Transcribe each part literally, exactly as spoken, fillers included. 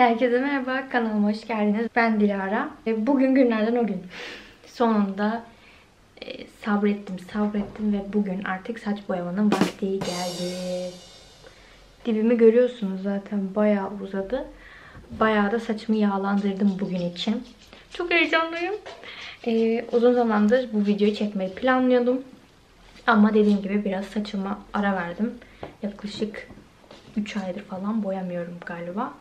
Herkese merhaba, kanalıma hoş geldiniz. Ben Dilara. Bugün günlerden o gün. Sonunda e, sabrettim, sabrettim ve bugün artık saç boyamanın vakti geldi. Dibimi görüyorsunuz zaten, bayağı uzadı. Bayağı da saçımı yağlandırdım bugün için. Çok heyecanlıyım. E, uzun zamandır bu videoyu çekmeyi planlıyordum. Ama dediğim gibi biraz saçıma ara verdim. Yaklaşık üç aydır falan boyamıyorum galiba.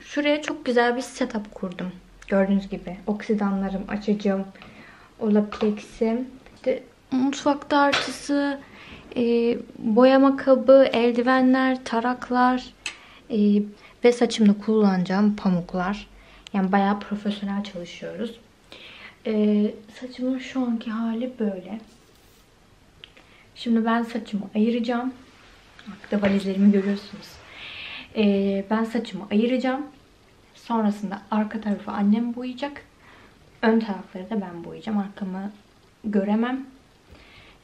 Şuraya çok güzel bir setup kurdum. Gördüğünüz gibi oksidanlarım, açıcım, Olaplex'im, işte mutfak tartısı, e, boyama kabı, eldivenler, taraklar e, ve saçımda kullanacağım pamuklar. Yani bayağı profesyonel çalışıyoruz. E, saçımın şu anki hali böyle. Şimdi ben saçımı ayıracağım. Arkada valizlerimi görüyorsunuz. Ee, ben saçımı ayıracağım. Sonrasında arka tarafı annem boyayacak. Ön tarafları da ben boyayacağım. Arkamı göremem.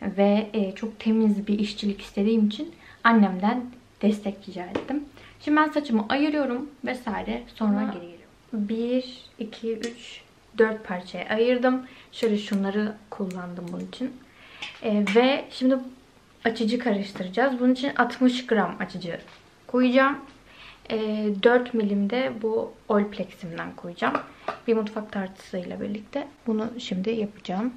Ve e, çok temiz bir işçilik istediğim için annemden destek rica ettim. Şimdi ben saçımı ayırıyorum vesaire. Sonra geri geliyorum. bir, iki, üç, dört parçaya ayırdım. Şöyle şunları kullandım bunun için. E, ve şimdi açıcı karıştıracağız. Bunun için altmış gram açıcı koyacağım. dört milim de bu Olaplex'imden koyacağım. Bir mutfak tartısıyla birlikte. Bunu şimdi yapacağım.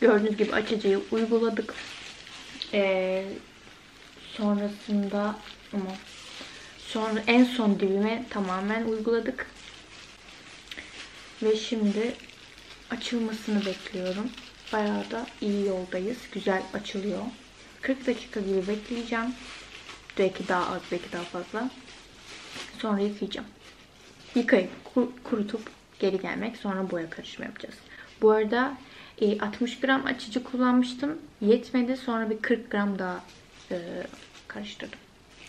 Gördüğünüz gibi açıcıyı uyguladık. Ee, sonrasında ama sonra en son dibime tamamen uyguladık. Ve şimdi açılmasını bekliyorum. Bayağı da iyi yoldayız. Güzel açılıyor. kırk dakika gibi bekleyeceğim. Belki daha az, belki daha fazla. Sonra yıkayacağım. Yıkayıp kurutup geri gelmek. Sonra boya karışımı yapacağız. Bu arada altmış gram açıcı kullanmıştım. Yetmedi. Sonra bir kırk gram daha e, karıştırdım.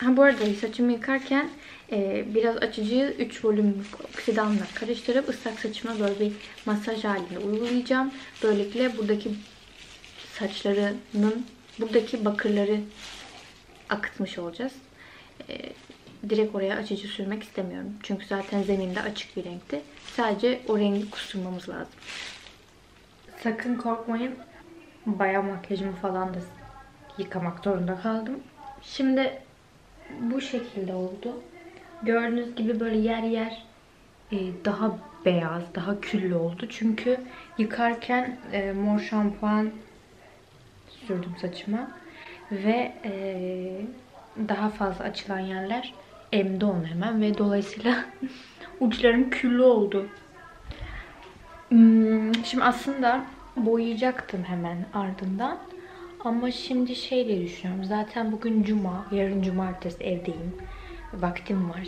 Ha, bu arada saçımı yıkarken e, biraz açıcıyı üç volümlük oksidanla karıştırıp ıslak saçıma böyle bir masaj halinde uygulayacağım. Böylelikle buradaki saçlarının buradaki bakırları akıtmış olacağız. E, direkt oraya açıcı sürmek istemiyorum. Çünkü zaten zeminde açık bir renkti. Sadece o rengi kusturmamız lazım. Sakın korkmayın. Bayağı makyajımı falan da yıkamak zorunda kaldım. Şimdi bu şekilde oldu. Gördüğünüz gibi böyle yer yer daha beyaz, daha küllü oldu. Çünkü yıkarken mor şampuan sürdüm saçıma. Ve daha fazla açılan yerler emdi onu hemen. Ve dolayısıyla uçlarım küllü oldu. Şimdi aslında boyayacaktım hemen ardından. Ama şimdi şey diye düşünüyorum. Zaten bugün cuma, yarın cumartesi evdeyim. Vaktim var.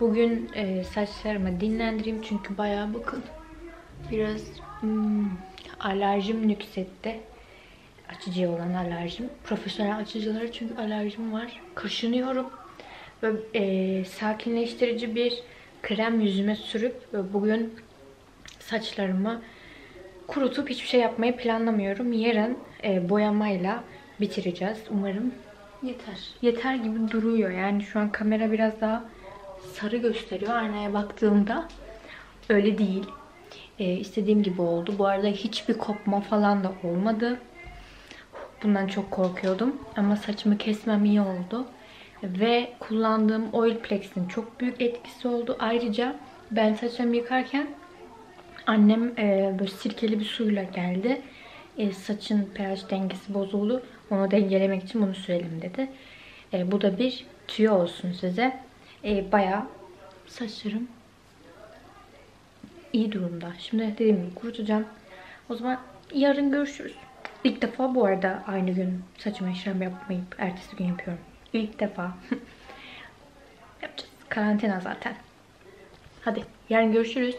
Bugün e, saçlarımı dinlendireyim. Çünkü bayağı bakın biraz hmm, alerjim nüksetti. Açıcı olan alerjim. Profesyonel açıcılara çünkü alerjim var. Kaşınıyorum. Ve e, sakinleştirici bir krem yüzüme sürüp ve bugün saçlarımı kurutup hiçbir şey yapmayı planlamıyorum. Yarın e, boyamayla bitireceğiz. Umarım yeter. Yeter gibi duruyor. Yani şu an kamera biraz daha sarı gösteriyor. Aynaya baktığımda öyle değil. E, istediğim gibi oldu. Bu arada hiçbir kopma falan da olmadı. Bundan çok korkuyordum. Ama saçımı kesmem iyi oldu. Ve kullandığım Olaplex'in çok büyük etkisi oldu. Ayrıca ben saçımı yıkarken annem e, böyle sirkeli bir suyla geldi. E, saçın pH dengesi bozuldu. Onu dengelemek için bunu sürelim dedi. E, bu da bir tüyo olsun size. E, bayağı saçlarım iyi durumda. Şimdi dediğim gibi kurutacağım. O zaman yarın görüşürüz. İlk defa bu arada aynı gün saçıma işlem yapmayıp ertesi gün yapıyorum. İlk defa. Yapacağız. Karantina zaten. Hadi yarın görüşürüz.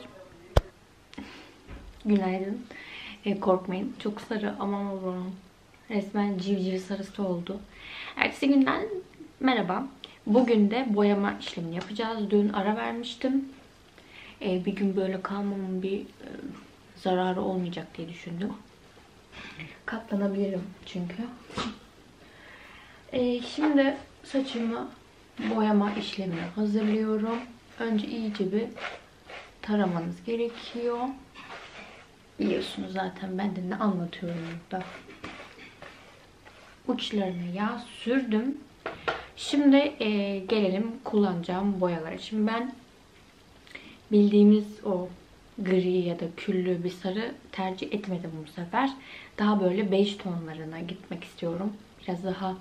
Günaydın. E, korkmayın. Çok sarı. Aman Allah'ım. Resmen civciv sarısı oldu. Ertesi günden merhaba. Bugün de boyama işlemini yapacağız. Dün ara vermiştim. E, bir gün böyle kalmamın bir e, zararı olmayacak diye düşündüm. Katlanabilirim çünkü. E, şimdi saçımı boyama işlemine hazırlıyorum. Önce iyice bir taramanız gerekiyor. Biliyorsunuz zaten ben de ne anlatıyorum burada. Uçlarına yağ sürdüm. Şimdi e, gelelim kullanacağım boyalara. Şimdi ben bildiğimiz o gri ya da küllü bir sarı tercih etmedim bu sefer. Daha böyle bej tonlarına gitmek istiyorum. Biraz daha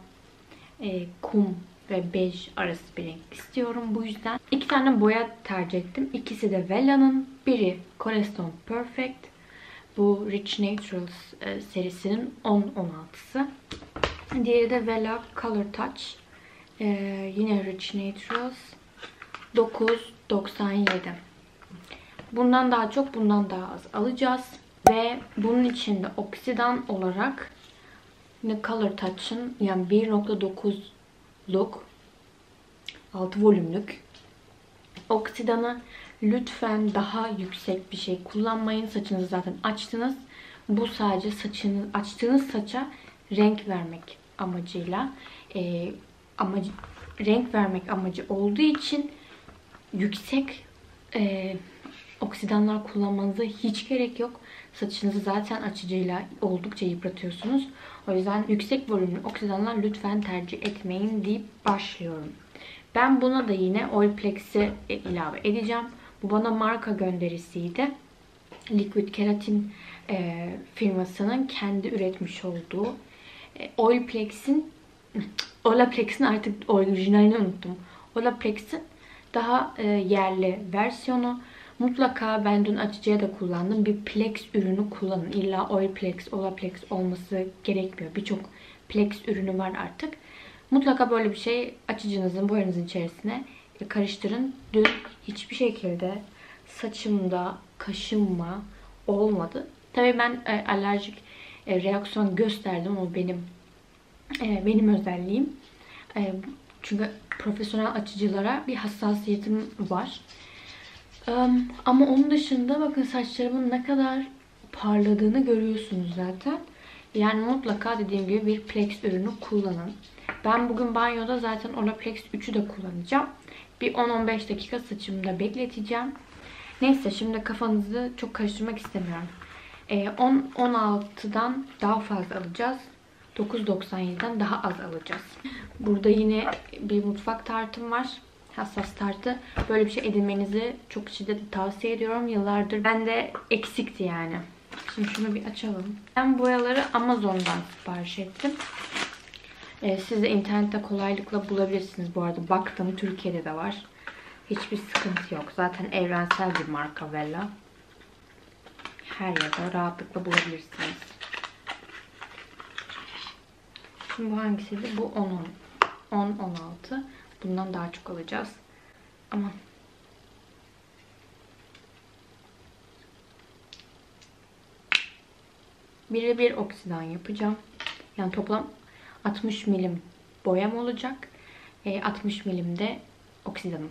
e, kum ve bej arası bir renk istiyorum. Bu yüzden iki tane boya tercih ettim. İkisi de Wella'nın. Biri Cornerstone Perfect. Bu Rich Naturals e, serisinin on on altısı. Diğeri de Wella Color Touch. E, yine Rich Naturals dokuz doksan yedi. Bundan daha çok, bundan daha az alacağız. Ve bunun içinde oksidan olarak yine Color Touch'ın yani bir nokta dokuzluk altı volümlük oksidanı lütfen daha yüksek bir şey kullanmayın. Saçınızı zaten açtınız. Bu sadece saçınız, açtığınız saça renk vermek amacıyla e, amacı, renk vermek amacı olduğu için yüksek e, oksidanlar kullanmanıza hiç gerek yok. Saçınızı zaten açıcıyla oldukça yıpratıyorsunuz. O yüzden yüksek volümlü oksidanlar lütfen tercih etmeyin deyip başlıyorum. Ben buna da yine Olaplex'i ilave edeceğim. Bu bana marka gönderisiydi. Liquid Keratin e, firmasının kendi üretmiş olduğu e, Olaplex'in Olaplex'in artık orijinalini unuttum. Olaplex'in daha e, yerli versiyonu. Mutlaka ben dün açıcıya da kullandım. Bir Plex ürünü kullanın. İlla Olaplex, Olaplex olması gerekmiyor. Birçok Plex ürünü var artık. Mutlaka böyle bir şey açıcınızın, boyanızın içerisine karıştırın. Dün hiçbir şekilde saçımda kaşınma olmadı. Tabii ben e, alerjik e, reaksiyon gösterdim. O benim e, benim özelliğim. E, çünkü profesyonel açıcılara bir hassasiyetim var. Um, ama onun dışında bakın saçlarımın ne kadar parladığını görüyorsunuz zaten. Yani mutlaka dediğim gibi bir Plex ürünü kullanın. Ben bugün banyoda zaten Olaplex üçü de kullanacağım. Bir on on beş dakika saçımda bekleteceğim. Neyse, şimdi kafanızı çok karıştırmak istemiyorum. Ee, on on altıdan daha fazla alacağız. dokuz doksan yediden daha az alacağız. Burada yine bir mutfak tartım var. Hassas tartı. Böyle bir şey edinmenizi çok şiddetle tavsiye ediyorum. Yıllardır bende eksikti yani. Şimdi şunu bir açalım. Ben boyaları Amazon'dan sipariş ettim. Ee, siz de internette kolaylıkla bulabilirsiniz bu arada. Baktım, Türkiye'de de var. Hiçbir sıkıntı yok. Zaten evrensel bir marka Wella. Her yerde rahatlıkla bulabilirsiniz. Şimdi bu hangisiydi? Bu on on altı. Bundan daha çok alacağız. Aman. Birebir oksidan yapacağım. Yani toplam altmış milim boyam olacak. E, altmış milim de oksidanım.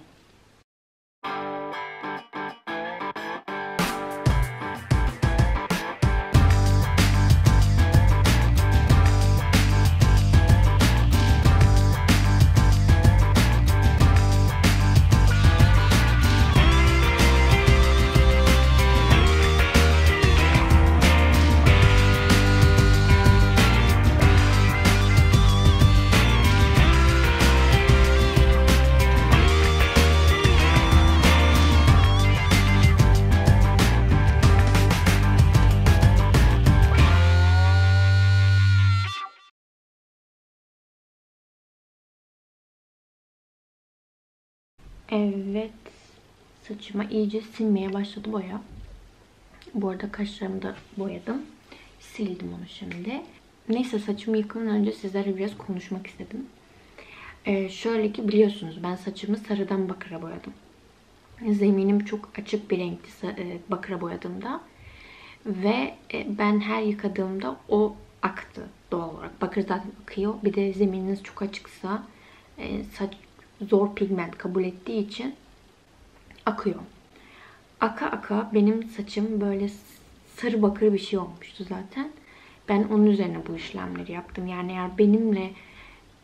Evet, saçıma iyice silmeye başladı boya. Bu arada kaşlarımı da boyadım. Sildim onu şimdi. Neyse, saçımı yıkamadan önce sizlerle biraz konuşmak istedim. Ee, şöyle ki biliyorsunuz ben saçımı sarıdan bakıra boyadım. Zeminim çok açık bir renkti bakıra boyadığımda. Ve ben her yıkadığımda o aktı doğal olarak. Bakır zaten akıyor. Bir de zemininiz çok açıksa saç zor pigment kabul ettiği için akıyor. Aka aka benim saçım böyle sarı bakır bir şey olmuştu zaten. Ben onun üzerine bu işlemleri yaptım. Yani eğer benimle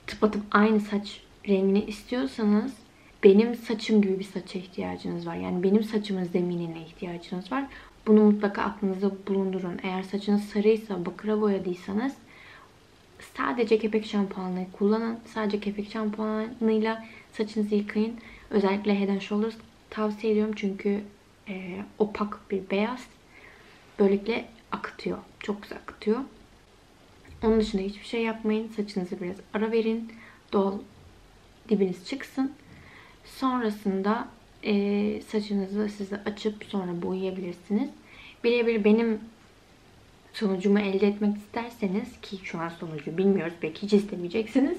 tıpatıp aynı saç rengini istiyorsanız benim saçım gibi bir saça ihtiyacınız var. Yani benim saçımın zeminine ihtiyacınız var. Bunu mutlaka aklınıza bulundurun. Eğer saçınız sarıysa, bakıra boyadıysanız sadece kepek şampuanını kullanın. Sadece kepek şampuanıyla saçınızı yıkayın. Özellikle Head and Shoulders tavsiye ediyorum. Çünkü e, opak bir beyaz. Böylelikle akıtıyor. Çok güzel akıtıyor. Onun dışında hiçbir şey yapmayın. Saçınızı biraz ara verin. Doğal dibiniz çıksın. Sonrasında e, saçınızı size açıp sonra boyayabilirsiniz. Birebir benim sonucumu elde etmek isterseniz, ki şu an sonucu bilmiyoruz, belki hiç istemeyeceksiniz.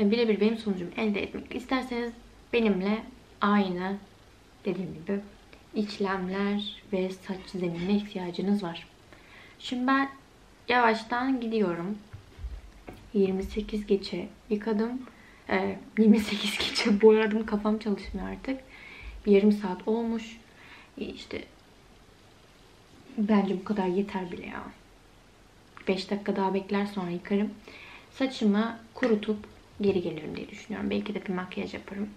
Birebir benim sonucumu elde etmek isterseniz benimle aynı dediğim gibi işlemler ve saç zeminine ihtiyacınız var. Şimdi ben yavaştan gidiyorum. yirmi sekiz geçe yıkadım. yirmi sekiz geçe boyadım. Kafam çalışmıyor artık. Bir yarım saat olmuş. İşte bence bu kadar yeter bile ya. beş dakika daha bekler, sonra yıkarım. Saçımı kurutup geri gelirim diye düşünüyorum. Belki de bir makyaj yaparım.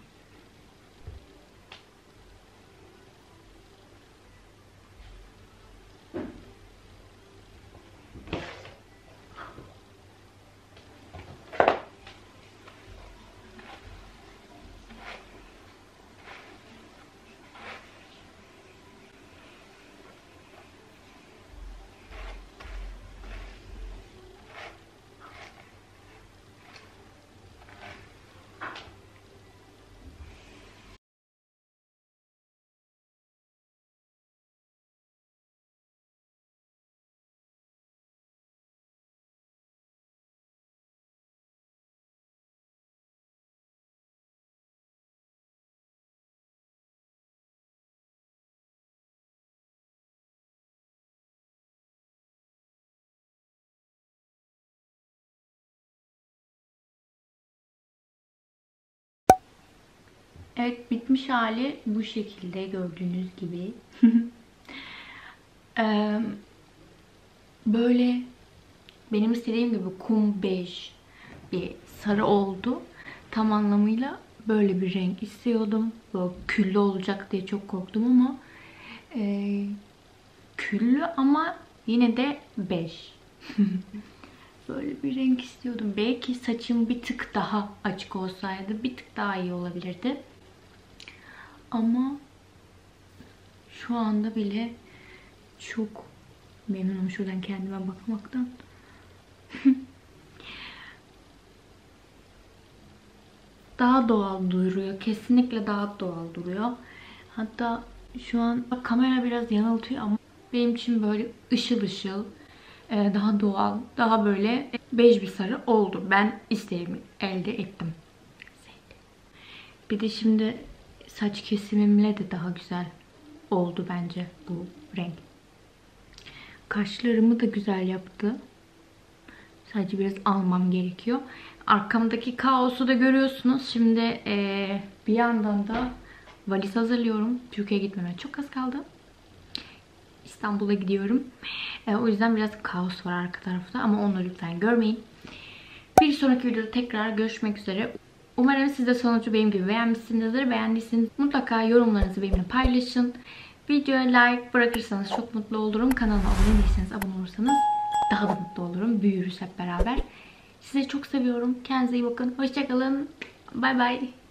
Evet, bitmiş hali bu şekilde gördüğünüz gibi. ee, böyle benim istediğim gibi kum bej bir sarı oldu. Tam anlamıyla böyle bir renk istiyordum. Böyle küllü olacak diye çok korktum ama e, küllü ama yine de bej. Böyle bir renk istiyordum. Belki saçım bir tık daha açık olsaydı bir tık daha iyi olabilirdi. Ama şu anda bile çok memnunum şuradan kendime bakmaktan. Daha doğal duruyor. Kesinlikle daha doğal duruyor. Hatta şu an kamera biraz yanıltıyor ama benim için böyle ışıl ışıl, daha doğal, daha böyle bej bir sarı oldu. Ben isteğimi elde ettim. Bir de şimdi saç kesimimle de daha güzel oldu bence bu renk. Kaşlarımı da güzel yaptı. Sadece biraz almam gerekiyor. Arkamdaki kaosu da görüyorsunuz. Şimdi ee, bir yandan da valiz hazırlıyorum. Türkiye'ye gitmeme çok az kaldı. İstanbul'a gidiyorum. E, o yüzden biraz kaos var arka tarafta ama onu lütfen görmeyin. Bir sonraki videoda tekrar görüşmek üzere. Umarım siz de sonucu benim gibi beğenmişsinizdir. Beğendiyseniz mutlaka yorumlarınızı benimle paylaşın. Videoya like bırakırsanız çok mutlu olurum. Kanalıma abone değilseniz abone olursanız daha da mutlu olurum. Büyürüz hep beraber. Sizi çok seviyorum. Kendinize iyi bakın. Hoşçakalın. Bay bay.